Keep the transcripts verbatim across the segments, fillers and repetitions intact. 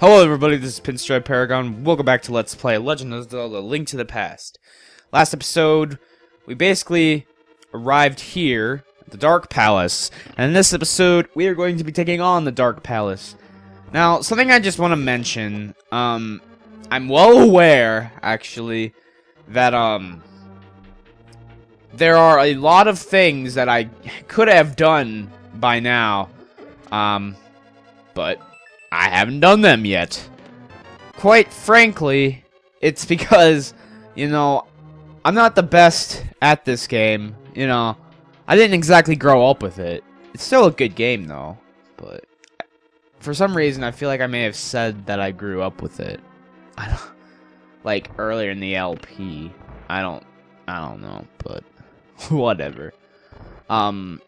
Hello everybody, this is Pinstripe Paragon. Welcome back to Let's Play Legend of Zelda: A Link to the Past. Last episode, we basically arrived here at the Dark Palace, and in this episode, we are going to be taking on the Dark Palace. Now, something I just want to mention, um, I'm well aware, actually, that, um, there are a lot of things that I could have done by now, um, but I haven't done them yet. Quite frankly, it's because, you know, I'm not the best at this game. You know, I didn't exactly grow up with it. It's still a good game, though. But for some reason, I feel like I may have said that I grew up with it. I don't, like earlier in the L P. I don't, I don't know, but whatever. Um,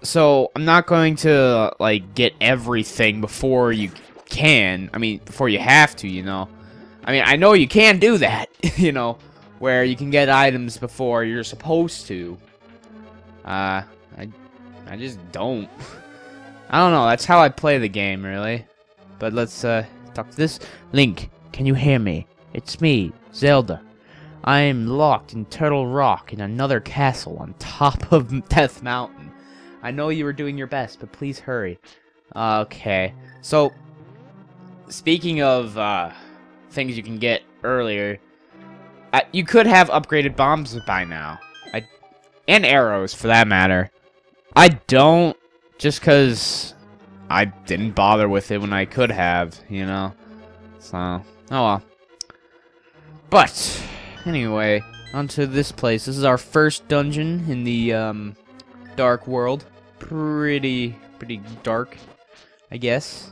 so I'm not going to like get everything before you can. I mean, before you have to, you know. I mean, I know you can do that, you know, where you can get items before you're supposed to. Uh, I, I just don't. I don't know. That's how I play the game, really. But let's uh, talk to this Link. Can you hear me? It's me, Zelda. I am locked in Turtle Rock in another castle on top of Death Mountain. I know you were doing your best, but please hurry. Okay. So, speaking of uh, things you can get earlier, I, you could have upgraded bombs by now. I, and arrows, for that matter. I don't, just because I didn't bother with it when I could have, you know? So, oh well. But, anyway, onto this place. This is our first dungeon in the, um... dark world. Pretty, pretty dark, I guess.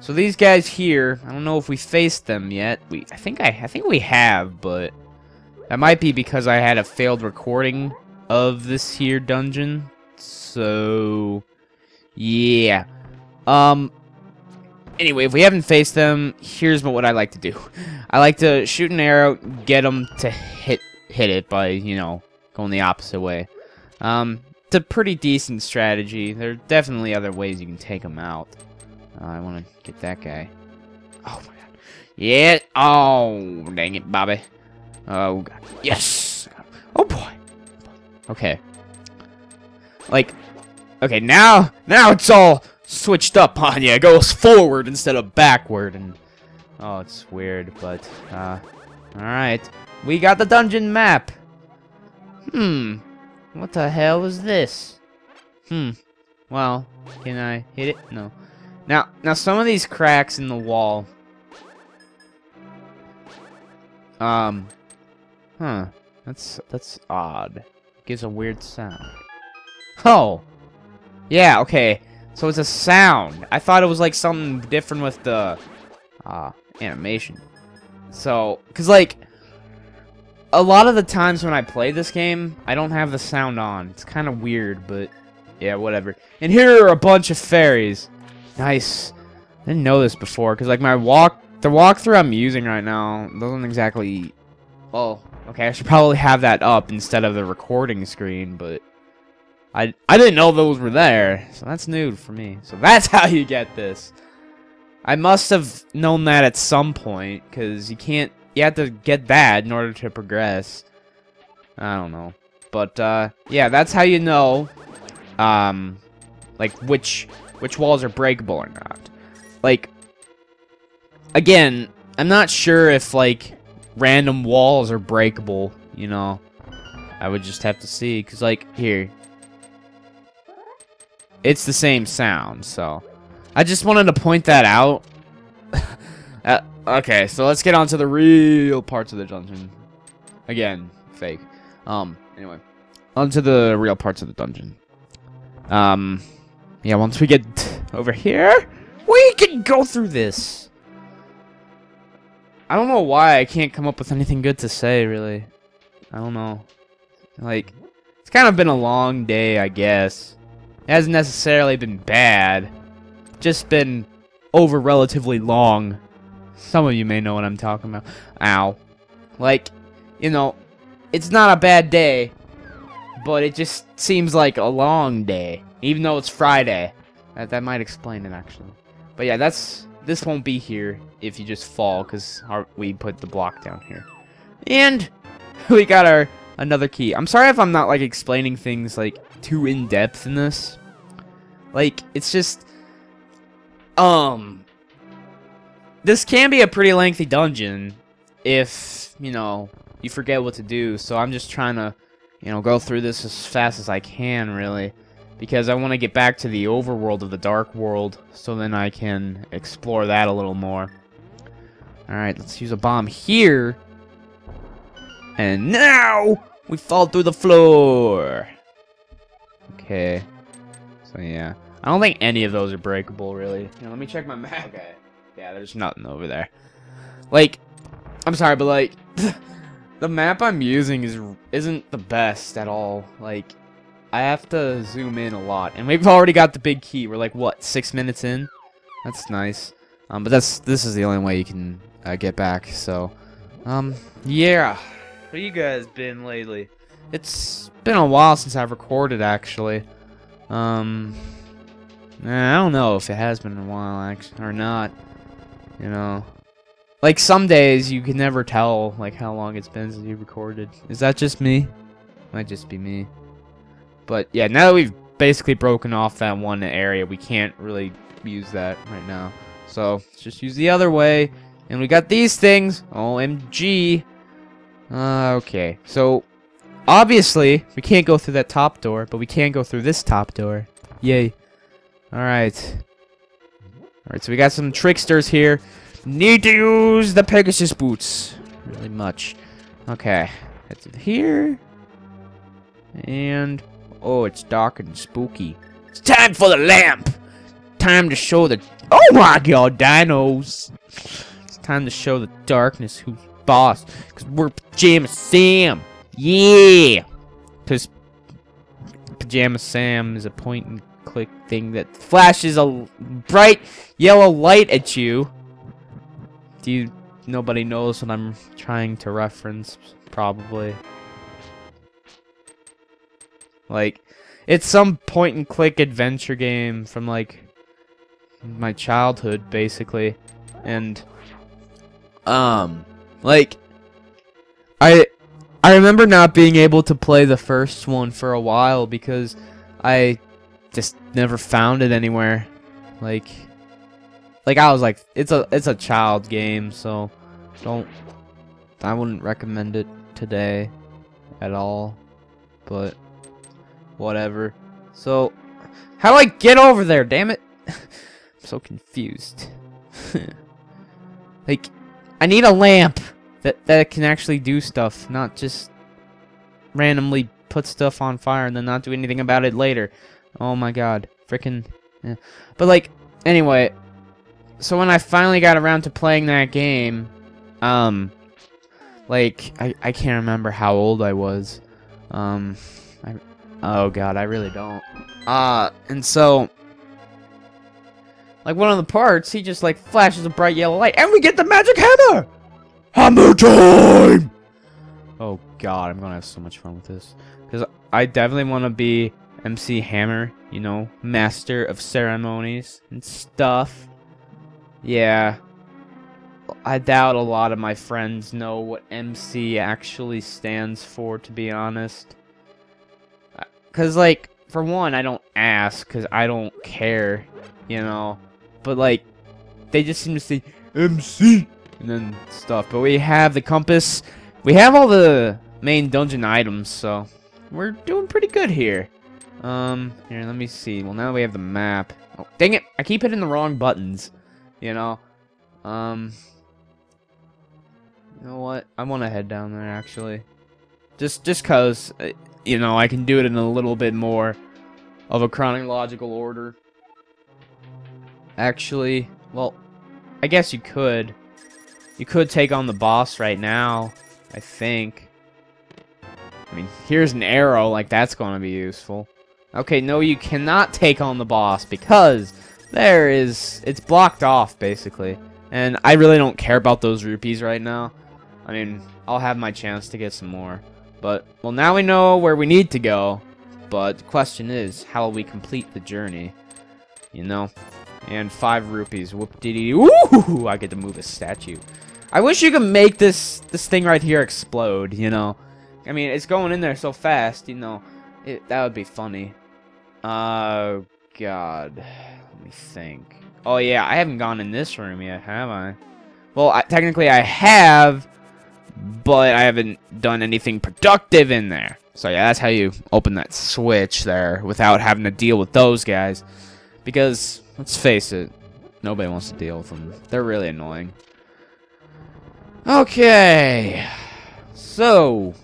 So these guys here, I don't know if we faced them yet. We, I think I, I think we have, but that might be because I had a failed recording of this here dungeon. So, yeah. Um. Anyway, if we haven't faced them, here's what I like to do. I like to shoot an arrow, get them to hit, hit it by, you know, going the opposite way. Um. It's a pretty decent strategy. There are definitely other ways you can take them out. Uh, I want to get that guy. Oh my god. Yeah. Oh, dang it, Bobby. Oh god. Yes. Oh boy. Okay. Like, okay, now, now it's all switched up on you. It goes forward instead of backward, and oh, it's weird, but uh, all right. We got the dungeon map. Hmm. What the hell is this? Hmm. Well, can I hit it? No. Now, now some of these cracks in the wall. Um. Huh. That's that's odd. It gives a weird sound. Oh. Yeah. Okay. So it's a sound. I thought it was like something different with the uh, animation. So, cause like, a lot of the times when I play this game, I don't have the sound on. It's kind of weird, but yeah, whatever. And here are a bunch of fairies. Nice. I didn't know this before, because like my walk, the walkthrough I'm using right now doesn't exactly. Oh, okay. I should probably have that up instead of the recording screen, but I I didn't know those were there, so that's new for me. So that's how you get this. I must have known that at some point, because you can't. You have to get that in order to progress. I don't know. But, uh, yeah, that's how you know, um, like, which, which walls are breakable or not. Like, again, I'm not sure if, like, random walls are breakable, you know. I would just have to see, because, like, here. It's the same sound, so. I just wanted to point that out. uh, Okay, so let's get on to the real parts of the dungeon. Again, fake. Um, anyway. On to the real parts of the dungeon. Um, yeah, once we get over here, we can go through this. I don't know why I can't come up with anything good to say, really. I don't know. Like, it's kind of been a long day, I guess. It hasn't necessarily been bad. Just been over relatively long. Some of you may know what I'm talking about. Ow. Like, you know, it's not a bad day, but it just seems like a long day, even though it's Friday. That, that might explain it, actually. But yeah, that's This won't be here if you just fall, because we put the block down here. And we got our another key. I'm sorry if I'm not like explaining things like too in depth in this. Like, it's just um this can be a pretty lengthy dungeon if, you know, you forget what to do. So I'm just trying to, you know, go through this as fast as I can, really, because I want to get back to the overworld of the Dark World, so then I can explore that a little more. Alright, let's use a bomb here. And now we fall through the floor. Okay. So yeah. I don't think any of those are breakable, really. You know, let me check my map. Okay. Yeah, there's nothing over there. Like, I'm sorry, but like the map I'm using is isn't the best at all. Like, I have to zoom in a lot, and we've already got the big key. We're like, what, six minutes in? That's nice. Um, but that's this is the only way you can uh, get back. So, um, yeah. Where you guys been lately? It's been a while since I've recorded, actually. Um, I don't know if it has been a while, actually, or not. You know, like some days you can never tell like how long it's been since you recorded. Is that just me? Might just be me. But yeah, now that we've basically broken off that one area, we can't really use that right now. So let's just use the other way, and we got these things. O M G. Uh, okay, so obviously we can't go through that top door, but we can go through this top door. Yay. Alright. Alright, so we got some tricksters here. Need to use the Pegasus boots. Really much. Okay. That's it here. And, oh, it's dark and spooky. It's time for the lamp! Time to show the... Oh my god, dinos! It's time to show the darkness who's boss, because we're Pajama Sam. Yeah, because Pajama Sam is a point and click thing that flashes a bright yellow light at you. Do you nobody knows what I'm trying to reference, probably. Like, it's some point and click adventure game from like my childhood, basically. And um Like, I I remember not being able to play the first one for a while because I just never found it anywhere. Like, like I was like, it's a it's a child game, so don't I wouldn't recommend it today at all. But whatever. So how do I get over there? Damn it! I'm so confused. Like, I need a lamp that that can actually do stuff, not just randomly put stuff on fire and then not do anything about it later. Oh my god, frickin'. Yeah. But like, anyway, so when I finally got around to playing that game, um, like I I can't remember how old I was. Um, I, oh god, I really don't. Uh, and so. Like, one of the parts, he just, like, flashes a bright yellow light. And we get the magic hammer! Hammer time! Oh, God, I'm gonna have so much fun with this. Because I definitely want to be M C Hammer, you know, master of ceremonies and stuff. Yeah. I doubt a lot of my friends know what M C actually stands for, to be honest. Because, like, for one, I don't ask, because I don't care, you know. But like, they just seem to say M C and then stuff. But we have the compass. We have all the main dungeon items, so we're doing pretty good here. Um, here, let me see. Well, now we have the map. Oh, dang it! I keep hitting the wrong buttons. You know. Um. You know what? I want to head down there actually. Just, just cause, you know, I can do it in a little bit more of a chronological order. Actually, well, I guess you could. You could take on the boss right now, I think. I mean, here's an arrow, like, that's going to be useful. Okay, no, you cannot take on the boss, because there is... It's blocked off, basically. And I really don't care about those rupees right now. I mean, I'll have my chance to get some more. But, well, now we know where we need to go. But the question is, how will we complete the journey? You know? And five rupees. Whoop dee dee. Ooh! I get to move a statue. I wish you could make this this thing right here explode. You know, I mean, it's going in there so fast. You know, it, that would be funny. Uh, God. Let me think. Oh yeah, I haven't gone in this room yet, have I? Well, I, technically I have, but I haven't done anything productive in there. So yeah, that's how you open that switch there without having to deal with those guys. Because, let's face it, nobody wants to deal with them. They're really annoying. Okay. So,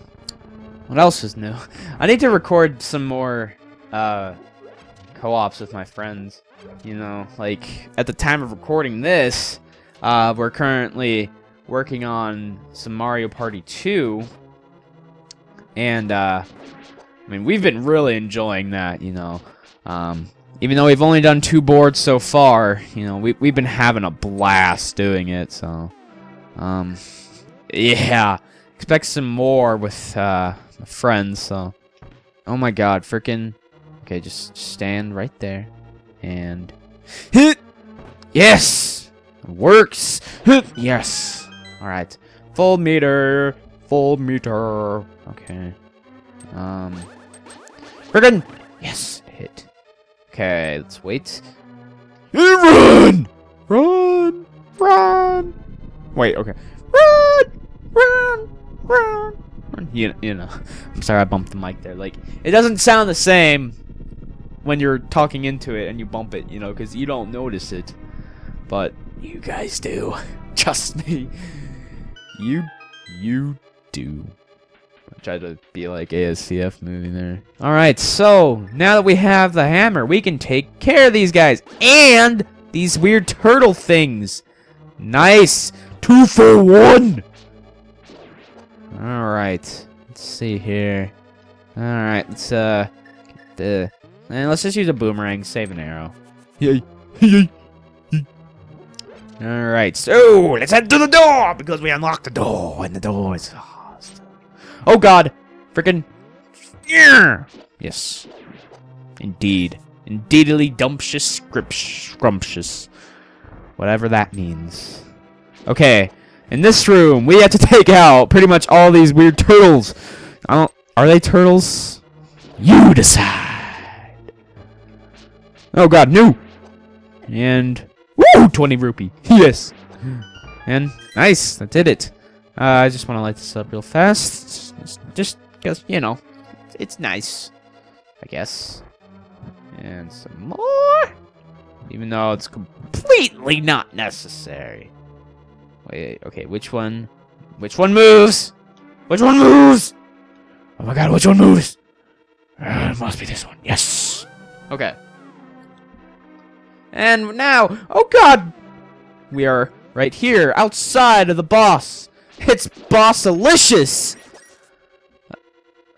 what else is new? I need to record some more uh, co-ops with my friends. You know, like, at the time of recording this, uh, we're currently working on some Mario Party two. And, uh, I mean, we've been really enjoying that, you know. Um... Even though we've only done two boards so far, you know, we, we've been having a blast doing it, so... Um, yeah. Expect some more with, uh, my friends, so... Oh my god, frickin'... Okay, just stand right there. And... Hit! Yes! It works! Hit! Yes! Alright. Full meter! Full meter! Okay. Um... Frickin'! Yes! Hit. Okay, let's wait. Run! Run! Run! Wait, okay. Run! Run! Run! You, you know, I'm sorry I bumped the mic there. Like, it doesn't sound the same when you're talking into it and you bump it, you know, because you don't notice it. But you guys do. Trust me. You, you do. I tried to be like A S C F movie there. Alright, so now that we have the hammer, we can take care of these guys and these weird turtle things. Nice! Two for one! Alright, let's see here. Alright, let's uh get the and let's just use a boomerang, save an arrow. Yay! Yay! Alright, so let's head to the door because we unlocked the door and the door is oh god! Frickin' yeah. Yes. Indeed. Indeedily dumptious scrumptious. Whatever that means. Okay. In this room, we have to take out pretty much all these weird turtles. I don't... Are they turtles? You decide! Oh god, no! And... Woo! twenty rupee. Yes! And... Nice! That did it. Uh, I just want to light this up real fast, just because, you know, it's nice, I guess. And some more, even though it's completely not necessary. Wait, okay, which one? Which one moves? Which one moves? Oh my god, which one moves? Uh, it must be this one, yes! Okay. And now, oh god! We are right here, outside of the boss! It's bossalicious!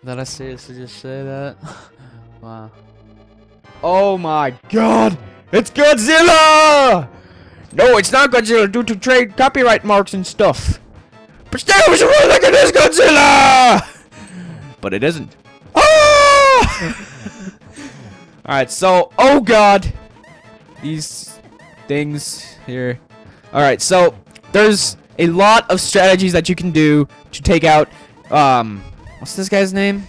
Did I seriously just say that? Wow. Oh my god! It's Godzilla! No, it's not Godzilla due to trade copyright marks and stuff. But still, we should really look at this Godzilla! But it isn't. Ah! Alright, so, oh god! These things here. Alright, so, there's a lot of strategies that you can do to take out, um, what's this guy's name?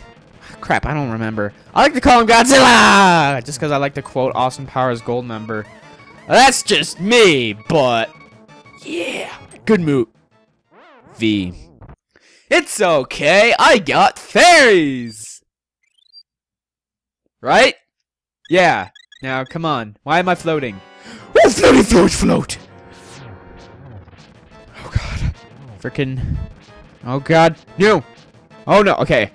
Crap, I don't remember. I like to call him Godzilla! Just because I like to quote Austin Powers Goldmember. That's just me, but, yeah. Good move. V. It's okay, I got fairies! Right? Yeah. Now, come on. Why am I floating? Oh, floaty, float, float! Frickin' oh god, no! Oh no, okay.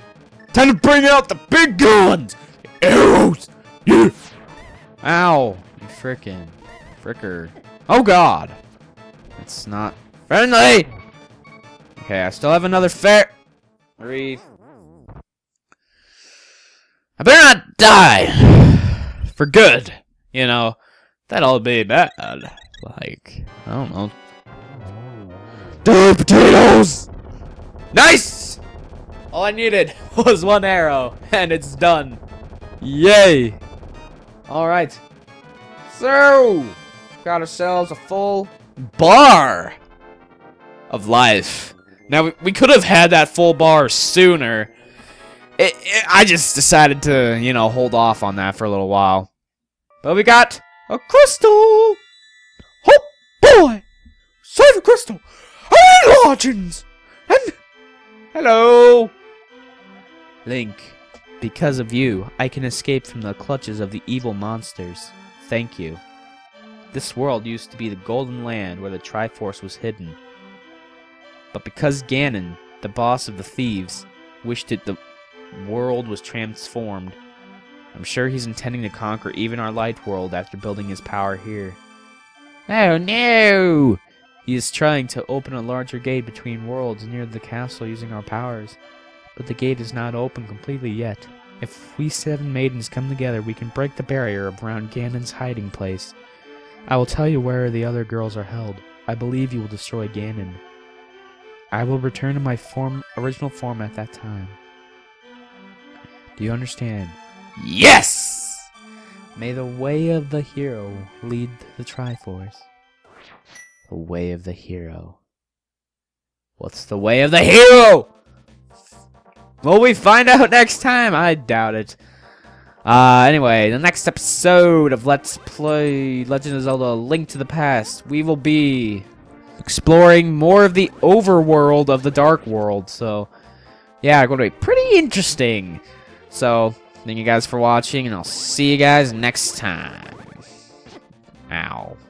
Time to bring out the big guns! Arrows! Yeah. Ow! You frickin' fricker. Oh god! It's not friendly! Okay, I still have another fair. Three. I better not die! For good! You know, that'll be bad. Like, I don't know. Die, potatoes! Nice! All I needed was one arrow, and it's done. Yay! Alright. So, got ourselves a full bar of life. Now, we, we could have had that full bar sooner. It, it, I just decided to, you know, hold off on that for a little while. But we got a crystal! Oh boy! Save a crystal! I legends! And... hello! Link, because of you, I can escape from the clutches of the evil monsters. Thank you. This world used to be the golden land where the Triforce was hidden. But because Ganon, the boss of the thieves, wished it the world was transformed, I'm sure he's intending to conquer even our light world after building his power here. Oh no! He is trying to open a larger gate between worlds near the castle using our powers. But the gate is not open completely yet. If we seven maidens come together, we can break the barrier around Ganon's hiding place. I will tell you where the other girls are held. I believe you will destroy Ganon. I will return to my form, original form at that time. Do you understand? Yes! May the way of the hero lead the Triforce. The way of the hero. What's the way of the hero? Will we find out next time? I doubt it. Uh, anyway, the next episode of Let's Play Legend of Zelda: A Link to the Past, we will be exploring more of the overworld of the Dark World. So, yeah, going to be pretty interesting. So, thank you guys for watching, and I'll see you guys next time. Ow.